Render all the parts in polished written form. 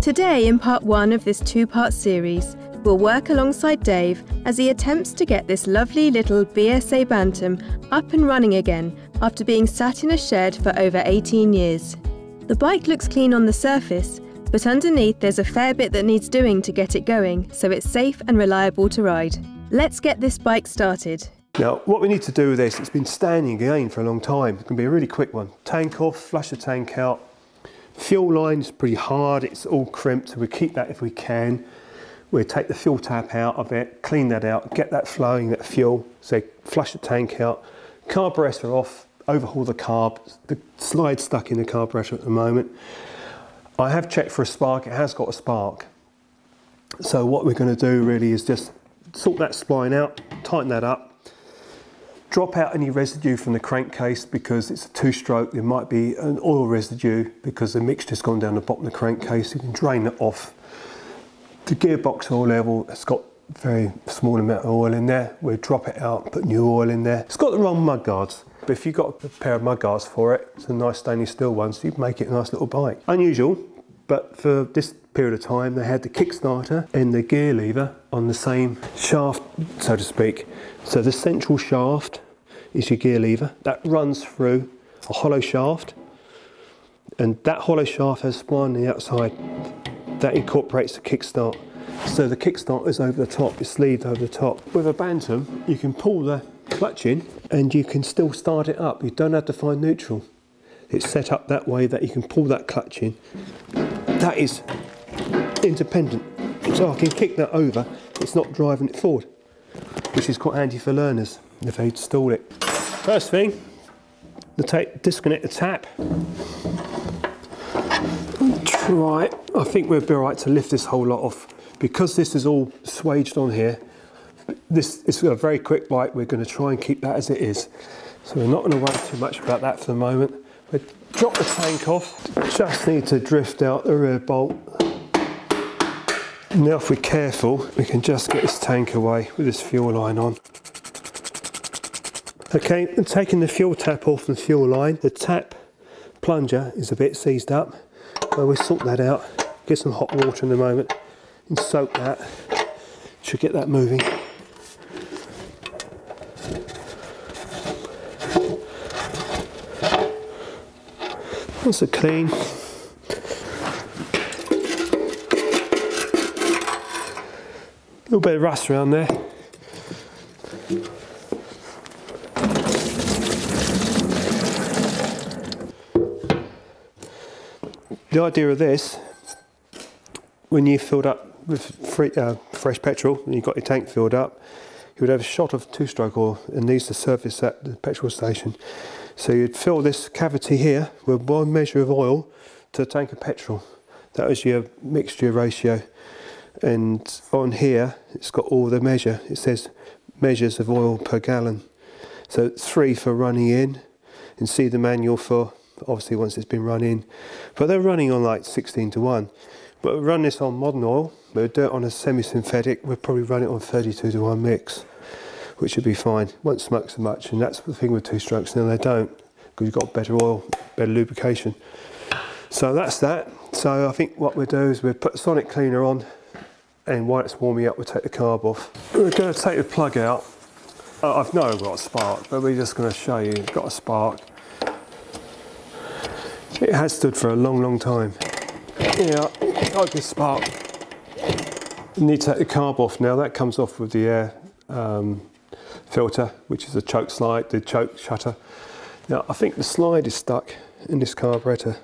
Today, in part one of this two-part series, we'll work alongside Dave as he attempts to get this lovely little BSA Bantam up and running again after being sat in a shed for over 18 years. The bike looks clean on the surface, but underneath there's a fair bit that needs doing to get it going so it's safe and reliable to ride. Let's get this bike started. Now, what we need to do with this, it's been standing again for a long time. It's going to be a really quick one. Tank off, flush the tank out. Fuel line's pretty hard, it's all crimped, so we keep that if we can. We'll take the fuel tap out of it, clean that out, get that flowing, that fuel, so flush the tank out. Carburetor off, overhaul the carb, the slide's stuck in the carburetor at the moment. I have checked for a spark, it has got a spark. So what we're going to do really is just sort that spline out, tighten that up. Drop out any residue from the crankcase because it's a two-stroke. There might be an oil residue because the mixture's gone down the bottom of the crankcase. You can drain that off. The gearbox oil level, it's got a very small amount of oil in there. We'll drop it out, put new oil in there. It's got the wrong mud guards. But if you've got a pair of mud guards for it, it's a nice stainless steel one, so you can make it a nice little bike. Unusual, but for this period of time, they had the kickstarter and the gear lever on the same shaft, so to speak. So the central shaft is your gear lever. That runs through a hollow shaft, and that hollow shaft has a spline on the outside. That incorporates the kickstart. So the kickstart is over the top, it's sleeved over the top. With a Bantam, you can pull the clutch in and you can still start it up. You don't have to find neutral. It's set up that way that you can pull that clutch in. That is independent. So I can kick that over, it's not driving it forward, which is quite handy for learners if they stall it. First thing, disconnect the tap. I think we'll be all right to lift this whole lot off. Because this is all swaged on here, this is a very quick bike, we're going to try and keep that as it is. So we're not going to worry too much about that for the moment. We'll drop the tank off, just need to drift out the rear bolt. Now if we're careful, we can just get this tank away with this fuel line on. Okay, and taking the fuel tap off the fuel line, the tap plunger is a bit seized up. So we'll sort that out, get some hot water in a moment and soak that. Should get that moving. That's a clean. A little bit of rust around there. The idea of this, when you filled up with fresh petrol and you got your tank filled up, you would have a shot of two-stroke oil and needs to surface at the petrol station. So you'd fill this cavity here with one measure of oil to the tank of petrol. That was your mixture ratio. And on here it's got all the measure, it says measures of oil per gallon, so 3 for running in, and see the manual for obviously once it's been run in, but they're running on like 16 to 1, but we'll run this on modern oil. We'll do it on a semi-synthetic, we'll probably run it on 32 to 1 mix, which should be fine, won't smoke so much. And that's the thing with two strokes now, they don't, because you've got better oil, better lubrication. So that's that. So I think what we'll do is we'll put a sonic cleaner on, and while it's warming up, we'll take the carb off. We're going to take the plug out. I've known we've got a spark, but we're just going to show you. We've got a spark. It has stood for a long, long time. Yeah, like a spark. You need to take the carb off now. That comes off with the air filter, which is a choke slide, the choke shutter. Now, I think the slide is stuck in this carburetor,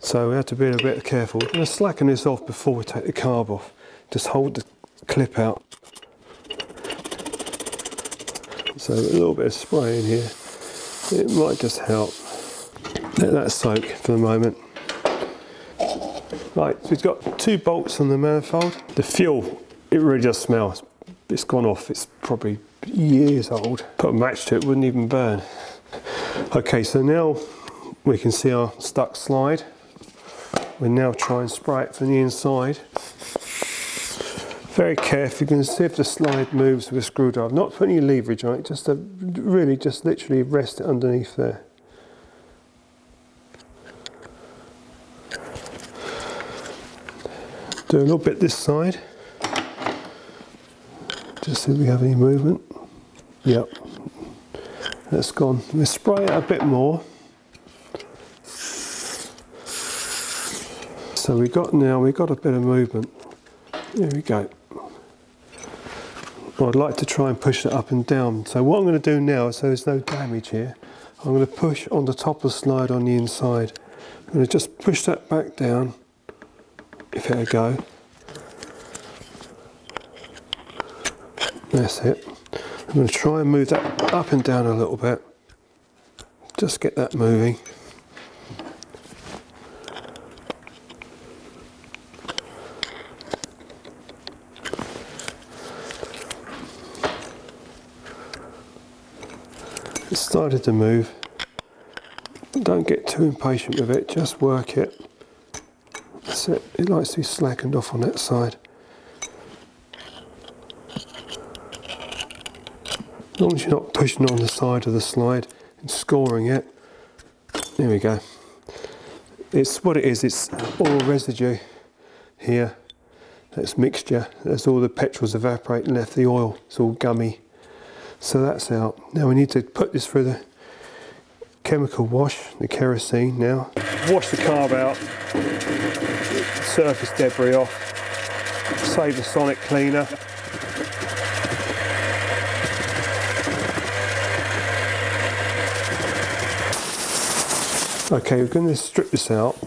so we have to be a little bit careful. I'm going to slacken this off before we take the carb off. Just hold the clip out. So a little bit of spray in here, it might just help. Let that soak for the moment. Right, so it's got two bolts on the manifold. The fuel, it really does smell. It's gone off, it's probably years old. Put a match to it, wouldn't even burn. Okay, so now we can see our stuck slide. We'll now try and spray it from the inside. Very careful, you can see if the slide moves with a screwdriver. Not put any leverage on it, just really just literally rest it underneath there. do a little bit this side, just see if we have any movement. Yep, that's gone. We'll spray it a bit more. So we've got a bit of movement. There we go. Well, I'd like to try and push it up and down. So what I'm going to do now, so there's no damage here, I'm going to push on the top of the slide on the inside. I'm going to just push that back down, give it a go. That's it. I'm going to try and move that up and down a little bit. Just get that moving. It started to move. Don't get too impatient with it, just work it. That's it. It likes to be slackened off on that side. As long as you're not pushing on the side of the slide and scoring it. There we go. It's what it is, it's oil residue here. That's mixture. That's all the petrols evaporate and left the oil. It's all gummy. So that's out. Now we need to put this through the chemical wash, the kerosene now. Wash the carb out, surface debris off, save the sonic cleaner. Okay, we're going to strip this out.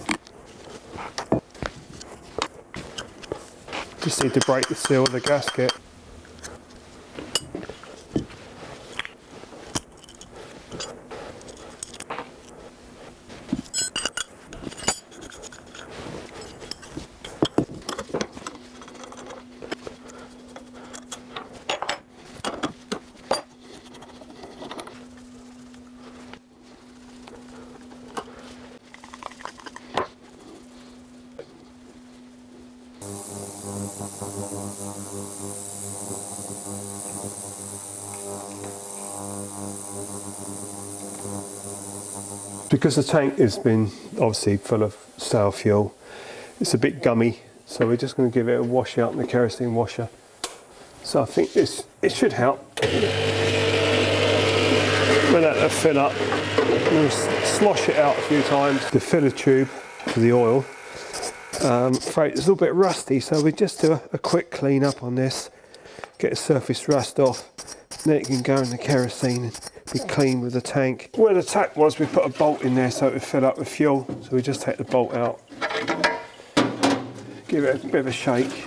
Just need to break the seal of the gasket. Because the tank has been obviously full of sail fuel, it's a bit gummy, so we're just going to give it a wash out in the kerosene washer. So I think it should help. We'll let that fill up, we'll slosh it out a few times. The filler tube for the oil, afraid it's a little bit rusty, so we just do a quick clean up on this, get the surface rust off, then it can go in the kerosene. Be clean with the tank. Where the tap was, we put a bolt in there so it would fill up with fuel. So we just take the bolt out, give it a bit of a shake.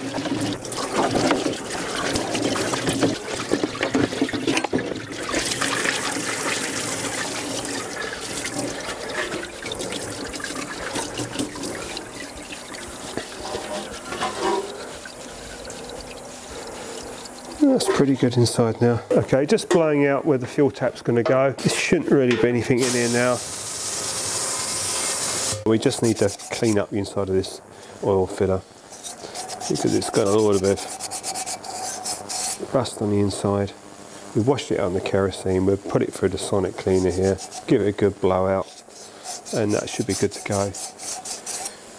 That's pretty good inside now. Okay, just blowing out where the fuel tap's going to go. There shouldn't really be anything in here now. We just need to clean up the inside of this oil filler because it's got a little bit of rust on the inside. We've washed it out in the kerosene, we've put it through the sonic cleaner here, give it a good blowout, and that should be good to go.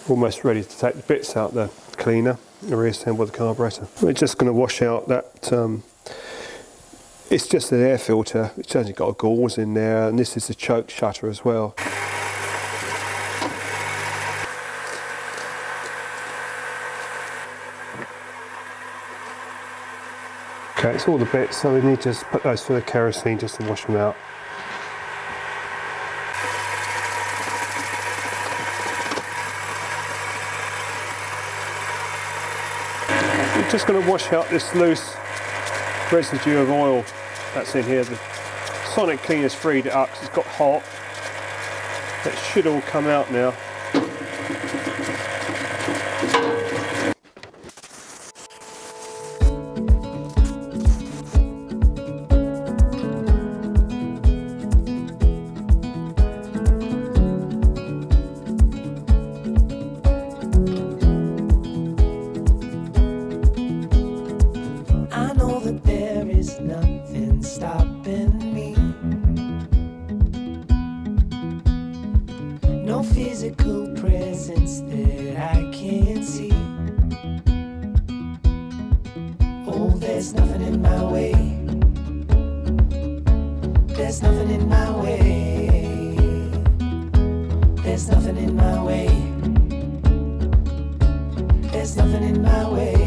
Almost ready to take the bits out the cleaner. Reassemble the carburetor. We're just going to wash out that, it's just an air filter, it's only got a gauze in there, and this is the choke shutter as well. Okay, it's all the bits, so we need to just put those through the kerosene just to wash them out. Just going to wash out this loose residue of oil that's in here. The sonic cleaner's freed it up because it's got hot. That should all come out now. No physical presence that I can't see. there's nothing in my way. There's nothing in my way. There's nothing in my way. There's nothing in my way.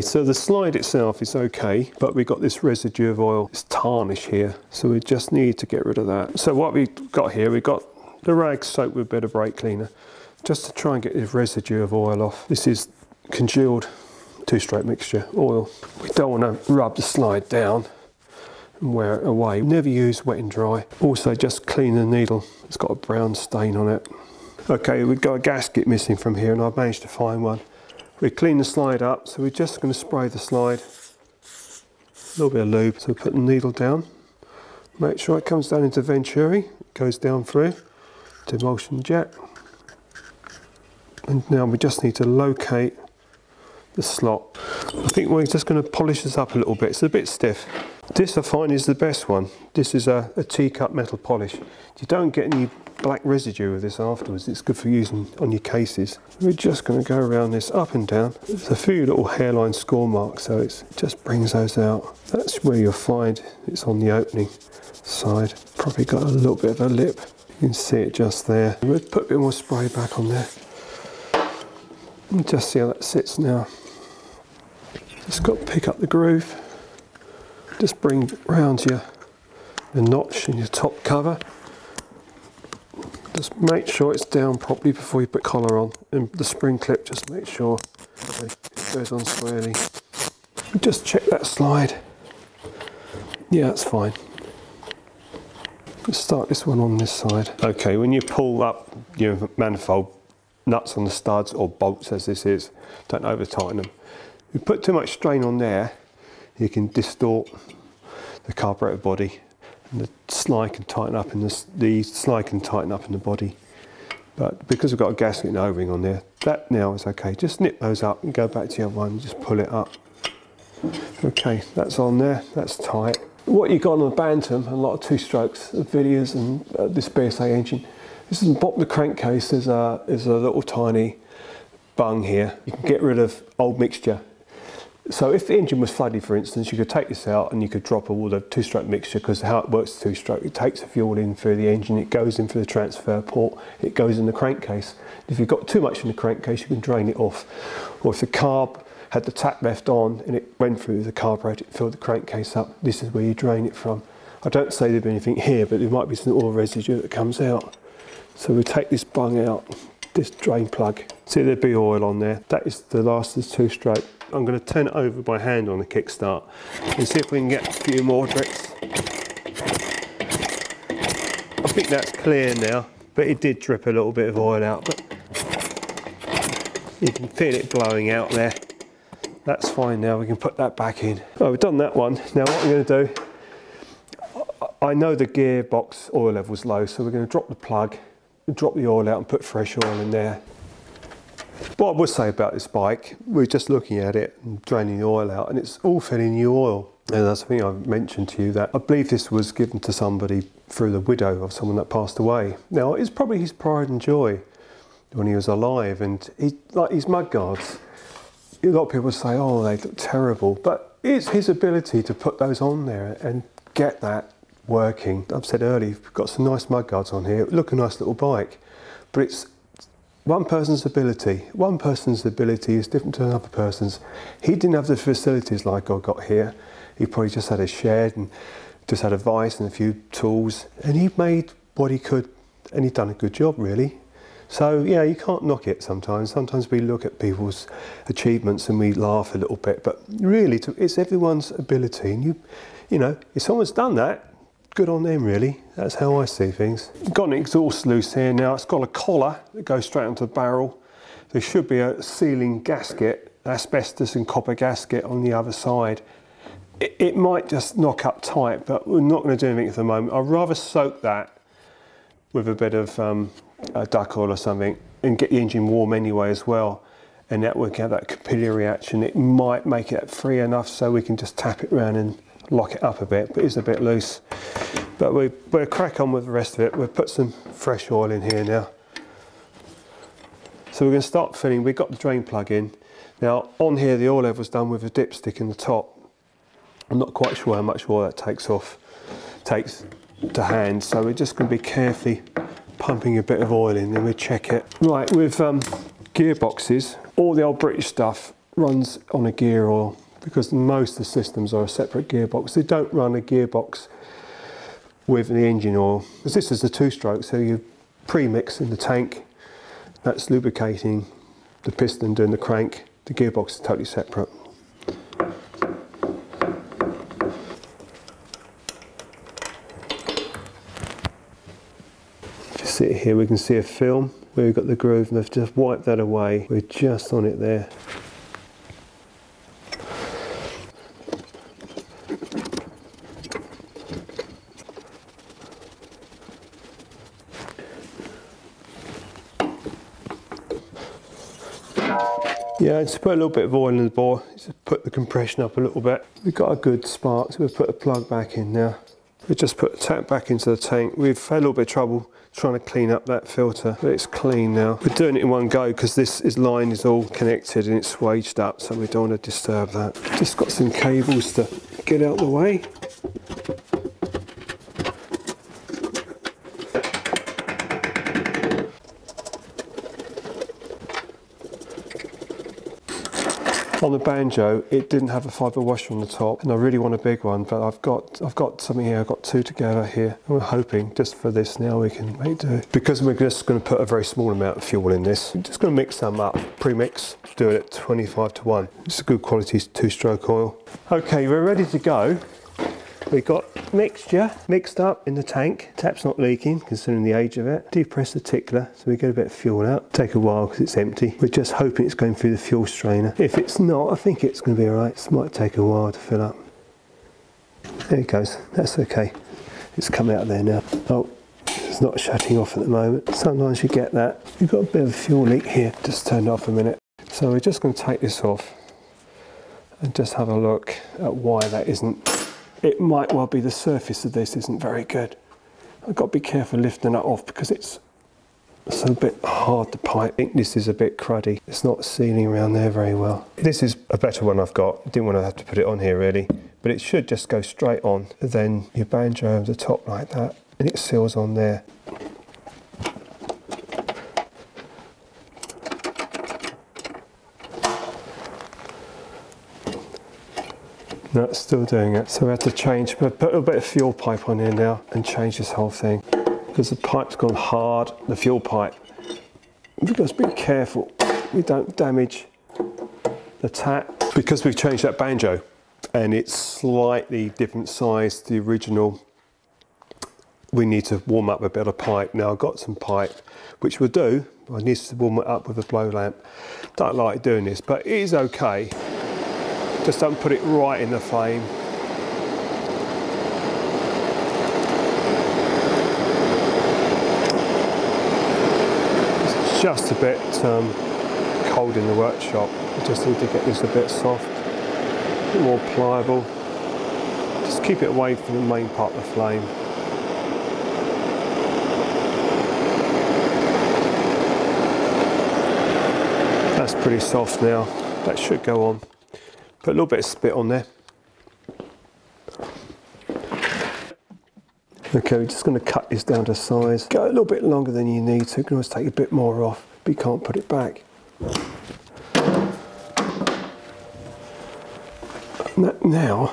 So the slide itself is okay, but we've got this residue of oil, it's tarnish here, so we just need to get rid of that. So what we've got here, we've got the rag soaked with a bit of brake cleaner, just to try and get this residue of oil off. This is congealed two-stroke mixture oil. We don't want to rub the slide down and wear it away. Never use wet and dry. Also just clean the needle, it's got a brown stain on it. Okay, we've got a gasket missing from here and I've managed to find one. We clean the slide up, so we're just going to spray the slide, a little bit of lube. So put the needle down, make sure it comes down into Venturi, it goes down through to emulsion jet. And now we just need to locate the slot. I think we're just going to polish this up a little bit, it's a bit stiff. This I find is the best one. This is a T Cut metal polish. You don't get any black residue of this afterwards, it's good for using on your cases. We're just going to go around this up and down. There's a few little hairline score marks, so it just brings those out. That's where you'll find it's on the opening side. Probably got a little bit of a lip, you can see it just there. We'll put a bit more spray back on there and just see how that sits now. Just got to pick up the groove, just bring round the notch in your top cover. Just make sure it's down properly before you put collar on, and the spring clip, just make sure it goes on squarely. Just check that slide. Yeah, that's fine. Let's start this one on this side. Okay, when you pull up your manifold nuts on the studs or bolts as this is, don't over tighten them. If you put too much strain on there, you can distort the carburetor body. The slide can tighten up and the slide can tighten up in the body, but because we've got a gasket and O-ring on there, that now is okay. Just nip those up and go back to your other one, just pull it up. Okay, that's on there, that's tight. What you've got on the Bantam, a lot of two strokes, Villiers and this BSA engine, this is the bottom of the crankcase. There's a little tiny bung here, you can get rid of old mixture. So if the engine was flooded, for instance, you could take this out and you could drop all the two-stroke mixture, because how it works two-stroke, it takes the fuel in through the engine, it goes in through the transfer port, it goes in the crankcase. If you've got too much in the crankcase, you can drain it off. Or if the carb had the tap left on and it went through the carburetor, it filled the crankcase up, this is where you drain it from. I don't say there'd be anything here, but there might be some oil residue that comes out. So we take this bung out, this drain plug. See, there'd be oil on there. That is the last of the two-stroke. I'm going to turn it over by hand on the kickstart and see if we can get a few more drips. I think that's clear now, but it did drip a little bit of oil out, but you can feel it blowing out there. That's fine now, we can put that back in. Oh, we've done that one. Now what I'm going to do, I know the gearbox oil level's low, so we're going to drop the plug, drop the oil out and put fresh oil in there. What I would say about this bike, we're just looking at it and draining the oil out, and it's all filling new oil. And that's the thing I've mentioned to you, that I believe this was given to somebody through the widow of someone that passed away. Now it's probably his pride and joy when he was alive, and he, like his mudguards, a lot of people say, oh, they look terrible, but it's his ability to put those on there and get that working. I've said earlier, we've got some nice mudguards on here, look a nice little bike, but it's one person's ability. One person's ability is different to another person's. He didn't have the facilities like I got here. He probably just had a shed and just had a vice and a few tools, and he made what he could, and he'd done a good job really. So yeah, you can't knock it sometimes. Sometimes we look at people's achievements and we laugh a little bit, but really it's everyone's ability, and you know, if someone's done that, good on them really, that's how I see things. Got an exhaust loose here now, it's got a collar that goes straight onto the barrel. There should be a sealing gasket, asbestos and copper gasket on the other side. It might just knock up tight, but we're not going to do anything at the moment. I'd rather soak that with a bit of duck oil or something and get the engine warm anyway as well. And that will get that capillary action, it might make it free enough so we can just tap it around and lock it up a bit, but it is a bit loose. But we'll crack on with the rest of it. We'll put some fresh oil in here now. So we're going to start filling. We've got the drain plug in. Now on here the oil level's done with a dipstick in the top. I'm not quite sure how much oil that takes to hand, so we're just going to be carefully pumping a bit of oil in, then we check it. Right, with gearboxes, all the old British stuff runs on a gear oil because most of the systems are a separate gearbox. They don't run a gearbox with the engine oil, because this is the two-stroke, so you pre-mix in the tank, that's lubricating the piston doing the crank, the gearbox is totally separate. Sit here, we can see a film where we've got the groove, and I've just wiped that away. We're just on it there. Yeah, and to put a little bit of oil in the bore, just put the compression up a little bit. We've got a good spark, so we'll put the plug back in now. We just put the tap back into the tank. We've had a little bit of trouble trying to clean up that filter, but it's clean now. We're doing it in one go because this line is all connected and it's swaged up, so we don't want to disturb that. Just got some cables to get out the way. On the banjo, it didn't have a fibre washer on the top, and I really want a big one, but I've got something here. I've got two together here. And we're hoping just for this now we can make do, because we're just going to put a very small amount of fuel in this. We're just going to mix them up, pre-mix, do it at 25 to 1. It's a good quality two-stroke oil. Okay, we're ready to go. We've got mixture mixed up in the tank. Tap's not leaking considering the age of it. Depress the tickler so we get a bit of fuel out. Take a while because it's empty. We're just hoping it's going through the fuel strainer. If it's not, I think it's going to be all right. It might take a while to fill up. There it goes. That's okay. It's come out of there now. Oh, it's not shutting off at the moment. Sometimes you get that. You've got a bit of a fuel leak here. Just turned off a minute. So we're just going to take this off and just have a look at why that isn't. It might well be the surface of this isn't very good. I've got to be careful lifting that off because it's a bit hard to pipe. I think this is a bit cruddy. It's not sealing around there very well. This is a better one I've got. I didn't want to have to put it on here really, but it should just go straight on. Then you banjo over the top like that and it seals on there. No, it's still doing it. So we had to change, but put a little bit of fuel pipe on here now and change this whole thing. Because the pipe's gone hard, the fuel pipe. We've got to be careful we don't damage the tap. Because we've changed that banjo and it's slightly different size to the original, we need to warm up a bit of pipe. Now I've got some pipe, which we'll do. I need to warm it up with a blow lamp. Don't like doing this, but it is okay. Just don't put it right in the flame. It's just a bit cold in the workshop. We just need to get this a bit soft, a bit more pliable. Just keep it away from the main part of the flame. That's pretty soft now. That should go on. Put a little bit of spit on there. Okay, we're just going to cut this down to size. Go a little bit longer than you need to. You can always take a bit more off, but you can't put it back. Now,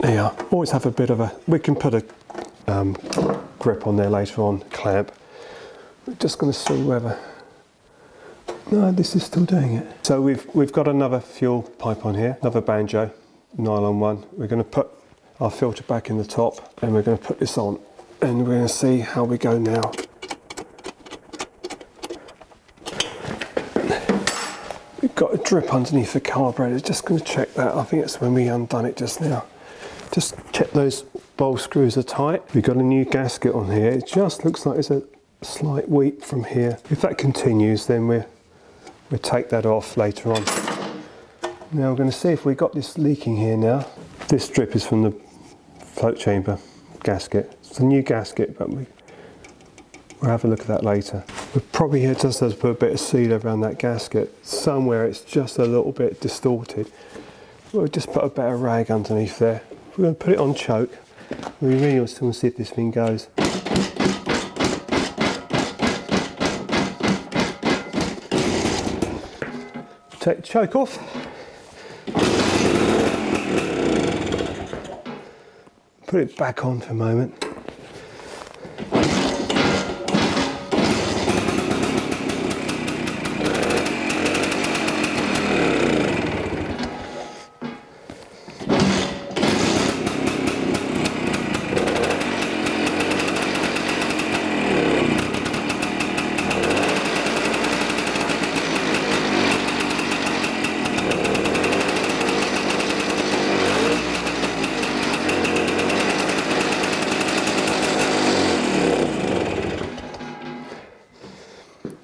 there you are. Always have a bit of a, we can put a grip on there later on, clamp. We're just going to see whether. No, this is still doing it. So we've got another fuel pipe on here, another banjo, nylon one. We're going to put our filter back in the top and we're going to put this on and we're going to see how we go now. We've got a drip underneath the carburetor, just going to check that. I think it's when we undone it just now. Just check those bowl screws are tight. We've got a new gasket on here. It just looks like there's a slight weep from here. If that continues, then we'll take that off later on. Now we're going to see if we got this leaking here now. This strip is from the float chamber gasket. It's a new gasket, but we'll have a look at that later. We're probably here just to put a bit of seal around that gasket. Somewhere it's just a little bit distorted. We'll just put a better rag underneath there. We're going to put it on choke. We really want to see if this thing goes. Take the choke off. Put it back on for a moment.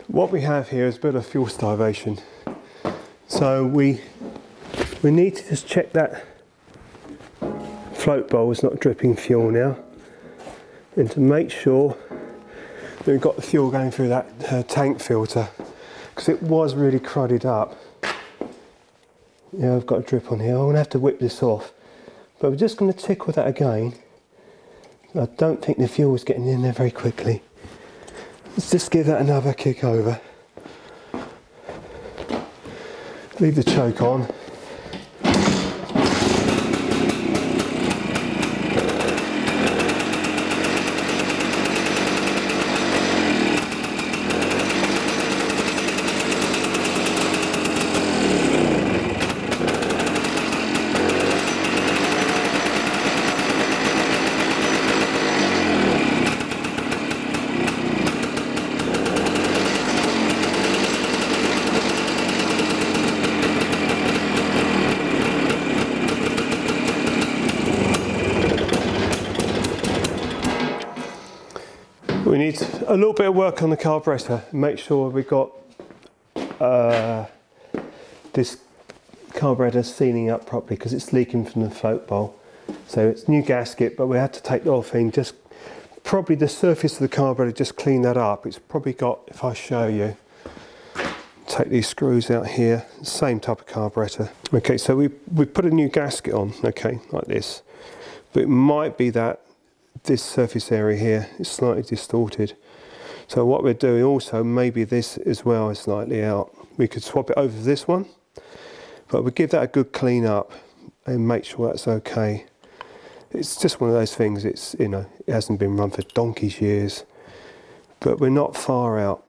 What we have here is a bit of fuel starvation, so we need to just check that float bowl is not dripping fuel now, and to make sure that we've got the fuel going through that tank filter, because it was really crudded up. Yeah, I've got a drip on here. I'm going to have to whip this off, but we're just going to tickle that again. I don't think the fuel is getting in there very quickly. Let's just give that another kick over. Leave the choke on. We need a little bit of work on the carburetor. Make sure we've got this carburetor sealing up properly, because it's leaking from the float bowl. So it's new gasket, but we had to take the whole thing. Just probably the surface of the carburetor, just clean that up. It's probably got, if I show you, take these screws out here, same type of carburetor. Okay, so we put a new gasket on, okay, like this. But it might be that this surface area here is slightly distorted, so what we're doing also, maybe this as well is slightly out. We could swap it over to this one, but we'll give that a good clean up and make sure that's okay. It's just one of those things, it's, you know, it hasn't been run for donkey's years, but we're not far out.